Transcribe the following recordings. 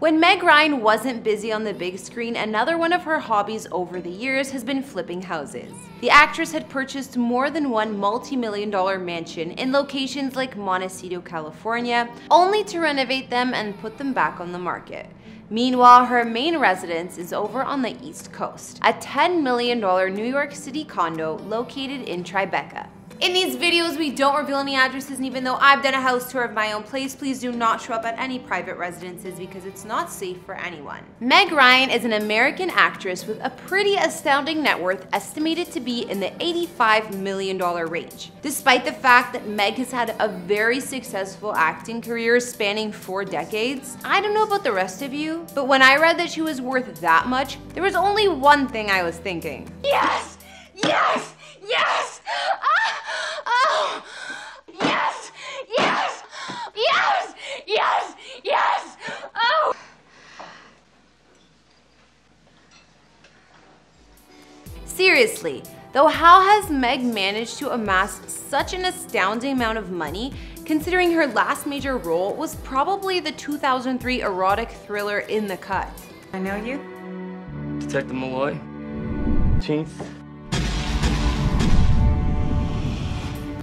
When Meg Ryan wasn't busy on the big screen, another one of her hobbies over the years has been flipping houses. The actress had purchased more than one multi-million-dollar mansion in locations like Montecito, California, only to renovate them and put them back on the market. Meanwhile, her main residence is over on the East Coast, a $10 million New York City condo located in Tribeca. In these videos, we don't reveal any addresses, and even though I've done a house tour of my own place, please do not show up at any private residences because it's not safe for anyone. Meg Ryan is an American actress with a pretty astounding net worth estimated to be in the $85 million range, despite the fact that Meg has had a very successful acting career spanning 4 decades. I don't know about the rest of you, but when I read that she was worth that much, there was only one thing I was thinking. Yes! Yes! Yes! Oh! Yes! Yes! Yes! Yes! Yes! Oh! Seriously, though, how has Meg managed to amass such an astounding amount of money, considering her last major role was probably the 2003 erotic thriller In the Cut? I know you. Detective Malloy. Teeth.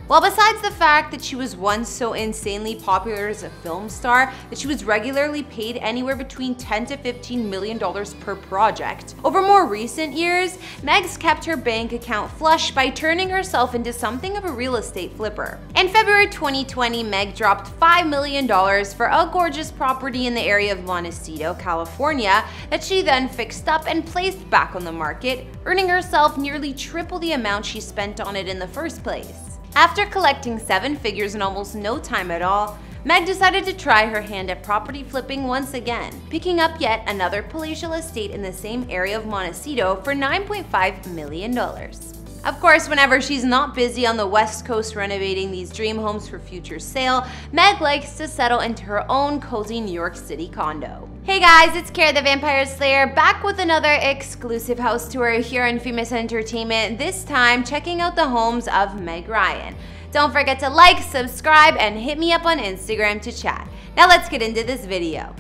Well, besides the fact that she was once so insanely popular as a film star that she was regularly paid anywhere between $10 to $15 million per project, over more recent years, Meg's kept her bank account flush by turning herself into something of a real estate flipper. In February 2020, Meg dropped $5 million for a gorgeous property in the area of Montecito, California, that she then fixed up and placed back on the market, earning herself nearly triple the amount she spent on it in the first place. After collecting 7 figures in almost no time at all, Meg decided to try her hand at property flipping once again, picking up yet another palatial estate in the same area of Montecito for $9.5 million. Of course, whenever she's not busy on the West Coast renovating these dream homes for future sale, Meg likes to settle into her own cozy New York City condo. Hey guys, it's Kara the Vampire Slayer, back with another exclusive house tour here on Famous Entertainment, this time checking out the homes of Meg Ryan. Don't forget to like, subscribe, and hit me up on Instagram to chat. Now let's get into this video.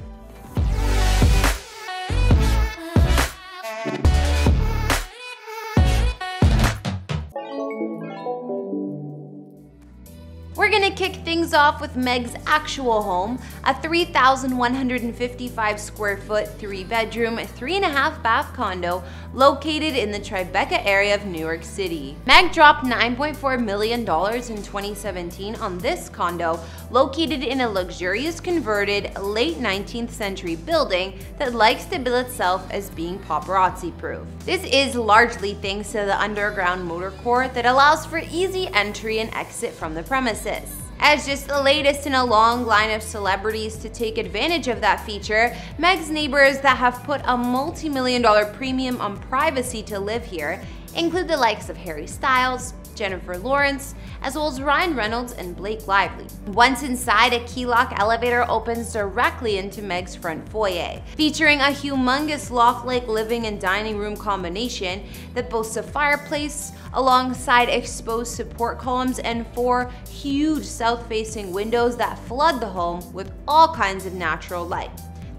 We're gonna kick things off with Meg's actual home, a 3,155 square foot, 3-bedroom, 3.5-bath condo located in the Tribeca area of New York City. Meg dropped $9.4 million in 2017 on this condo, located in a luxurious converted late 19th century building that likes to bill itself as being paparazzi proof. This is largely thanks to the underground motor court that allows for easy entry and exit from the premises. As just the latest in a long line of celebrities to take advantage of that feature, Meg's neighbors that have put a multi-million-dollar premium on privacy to live here include the likes of Harry Styles, Jennifer Lawrence, as well as Ryan Reynolds and Blake Lively. Once inside, a key lock elevator opens directly into Meg's front foyer, featuring a humongous loft-like living and dining room combination that boasts a fireplace alongside exposed support columns and 4 huge south-facing windows that flood the home with all kinds of natural light.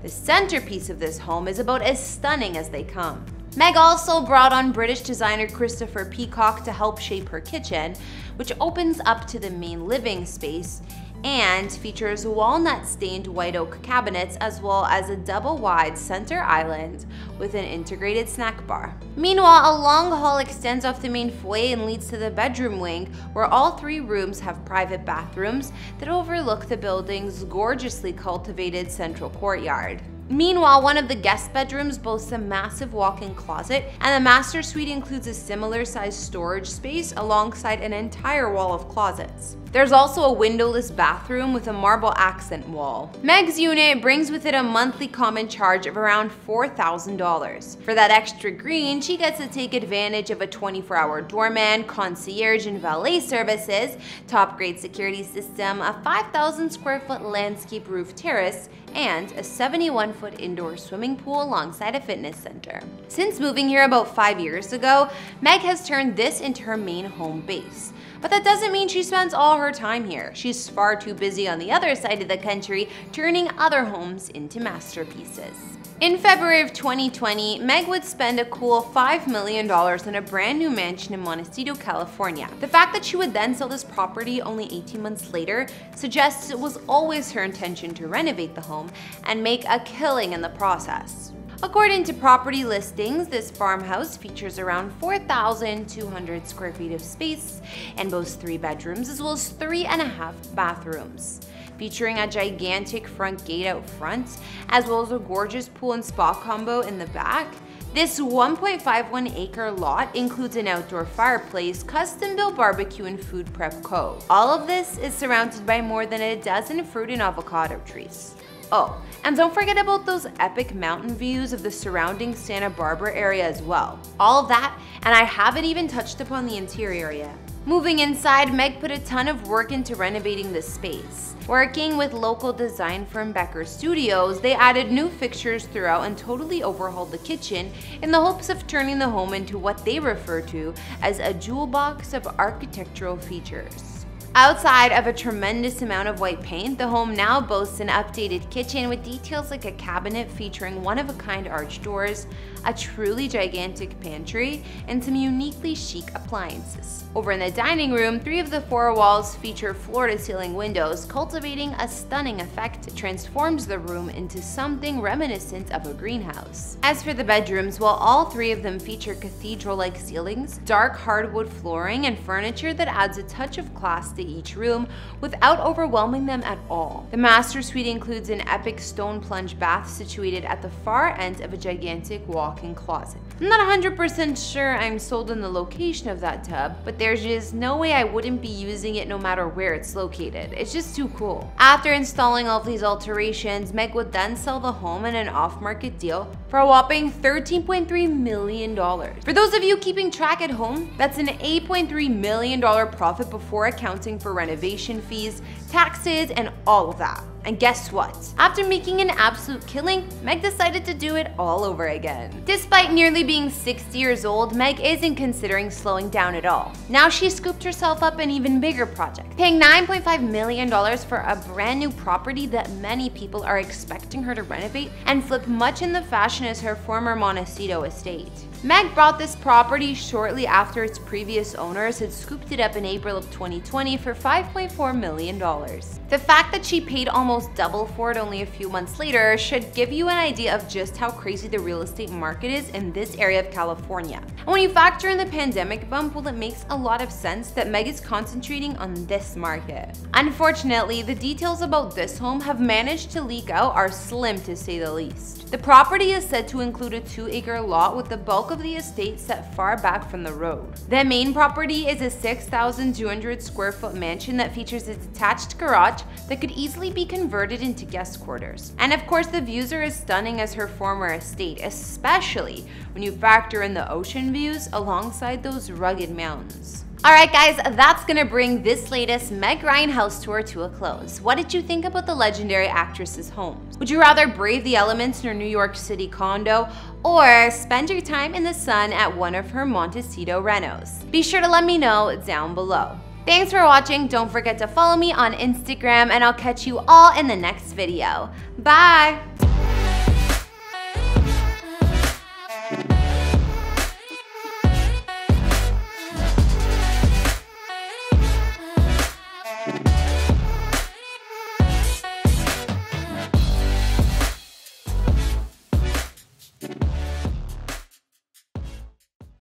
The centerpiece of this home is about as stunning as they come. Meg also brought on British designer Christopher Peacock to help shape her kitchen, which opens up to the main living space and features walnut-stained white oak cabinets as well as a double-wide center island with an integrated snack bar. Meanwhile, a long hall extends off the main foyer and leads to the bedroom wing, where all 3 rooms have private bathrooms that overlook the building's gorgeously cultivated central courtyard. Meanwhile, one of the guest bedrooms boasts a massive walk-in closet, and the master suite includes a similar-sized storage space alongside an entire wall of closets. There's also a windowless bathroom with a marble accent wall. Meg's unit brings with it a monthly common charge of around $4,000. For that extra green, she gets to take advantage of a 24-hour doorman, concierge, and valet services, top-grade security system, a 5,000 square foot landscape roof terrace, and a 71-foot indoor swimming pool alongside a fitness center. Since moving here about 5 years ago, Meg has turned this into her main home base, But that doesn't mean she spends all her time here. She's far too busy on the other side of the country turning other homes into masterpieces. In February of 2020, Meg would spend a cool $5 million on a brand new mansion in Montecito, California. The fact that she would then sell this property only 18 months later suggests it was always her intention to renovate the home and make a killing in the process. According to property listings, this farmhouse features around 4,200 square feet of space and boasts 3 bedrooms as well as 3.5 bathrooms. Featuring a gigantic front gate out front, as well as a gorgeous pool and spa combo in the back. This 1.51 acre lot includes an outdoor fireplace, custom-built barbecue and food prep cove. All of this is surrounded by more than a dozen fruit and avocado trees. Oh, and don't forget about those epic mountain views of the surrounding Santa Barbara area as well. All of that, and I haven't even touched upon the interior yet. Moving inside, Meg put a ton of work into renovating this space. Working with local design firm Becker Studios, they added new fixtures throughout and totally overhauled the kitchen in the hopes of turning the home into what they refer to as a jewel box of architectural features. Outside of a tremendous amount of white paint, the home now boasts an updated kitchen with details like a cabinet featuring one-of-a-kind arch doors, a truly gigantic pantry, and some uniquely chic appliances. Over in the dining room, 3 of the 4 walls feature floor-to-ceiling windows, cultivating a stunning effect that transforms the room into something reminiscent of a greenhouse. As for the bedrooms, while all 3 of them feature cathedral-like ceilings, dark hardwood flooring, and furniture that adds a touch of class to each room without overwhelming them at all. The master suite includes an epic stone plunge bath situated at the far end of a gigantic wall walk-in closet. I'm not 100% sure I'm sold on the location of that tub, but there's just no way I wouldn't be using it no matter where it's located. It's just too cool. After installing all of these alterations, Meg would then sell the home in an off-market deal for a whopping $13.3 million. For those of you keeping track at home, that's an $8.3 million profit before accounting for renovation fees, taxes, and all of that. And guess what? After making an absolute killing, Meg decided to do it all over again. Despite nearly being 60 years old, Meg isn't considering slowing down at all. Now she scooped herself up an even bigger project, paying $9.5 million for a brand new property that many people are expecting her to renovate and flip much in the fashion as her former Montecito estate. Meg bought this property shortly after its previous owners had scooped it up in April of 2020 for $5.4 million. The fact that she paid almost double for it only a few months later should give you an idea of just how crazy the real estate market is in this area of California. And when you factor in the pandemic bump, well, it makes a lot of sense that Meg is concentrating on this market. Unfortunately, the details about this home have managed to leak out are slim to say the least. The property is said to include a 2-acre lot with the bulk of the estate set far back from the road. The main property is a 6,200 square foot mansion that features a detached garage that could easily be converted into guest quarters. And of course, the views are as stunning as her former estate, especially when you factor in the ocean views alongside those rugged mountains. Alright guys, that's gonna bring this latest Meg Ryan house tour to a close. What did you think about the legendary actress's home? Would you rather brave the elements in her New York City condo or spend your time in the sun at one of her Montecito renos? Be sure to let me know down below. Thanks for watching, don't forget to follow me on Instagram, and I'll catch you all in the next video. Bye!